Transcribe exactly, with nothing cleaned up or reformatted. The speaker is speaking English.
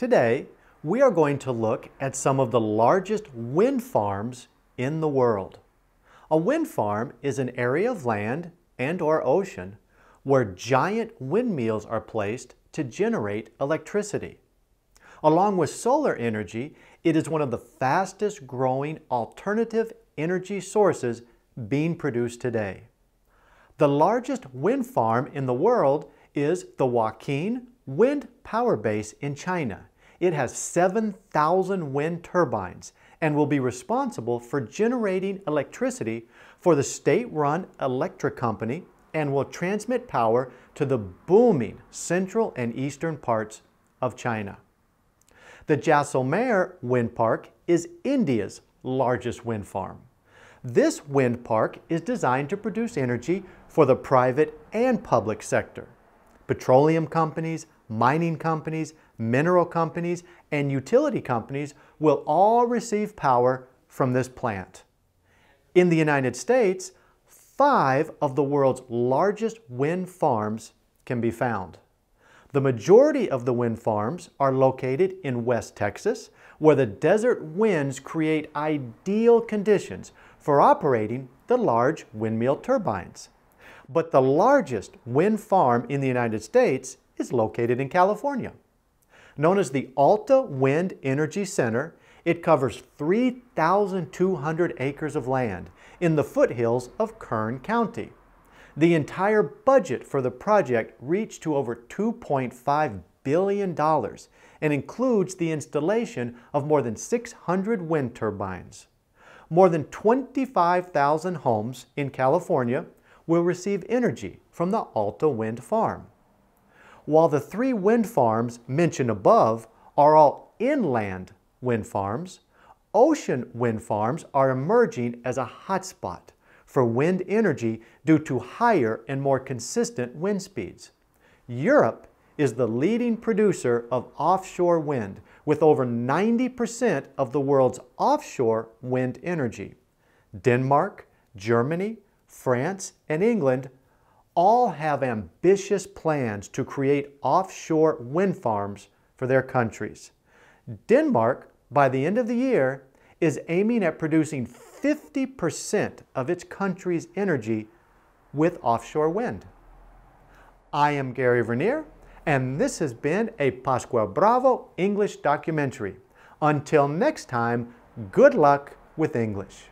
Today, we are going to look at some of the largest wind farms in the world. A wind farm is an area of land and or ocean where giant windmills are placed to generate electricity. Along with solar energy, it is one of the fastest growing alternative energy sources being produced today. The largest wind farm in the world is the Huaqin Wind Power Base in China. It has seven thousand wind turbines and will be responsible for generating electricity for the state-run electric company and will transmit power to the booming central and eastern parts of China. The Jaisalmer Wind Park is India's largest wind farm. This wind park is designed to produce energy for the private and public sector. Petroleum companies, mining companies, mineral companies, and utility companies will all receive power from this plant. In the United States, five of the world's largest wind farms can be found. The majority of the wind farms are located in West Texas, where the desert winds create ideal conditions for operating the large windmill turbines. But the largest wind farm in the United States is located in California. Known as the Alta Wind Energy Center, it covers three thousand two hundred acres of land in the foothills of Kern County. The entire budget for the project reached to over two point five billion dollars and includes the installation of more than six hundred wind turbines. More than twenty-five thousand homes in California will receive energy from the Alta Wind Farm. While the three wind farms mentioned above are all inland wind farms, ocean wind farms are emerging as a hotspot for wind energy due to higher and more consistent wind speeds. Europe is the leading producer of offshore wind, with over ninety percent of the world's offshore wind energy. Denmark, Germany, France, and England all have ambitious plans to create offshore wind farms for their countries. Denmark, by the end of the year, is aiming at producing fifty percent of its country's energy with offshore wind. I am Gary Vernier, and this has been a Pascual Bravo English documentary. Until next time, good luck with English.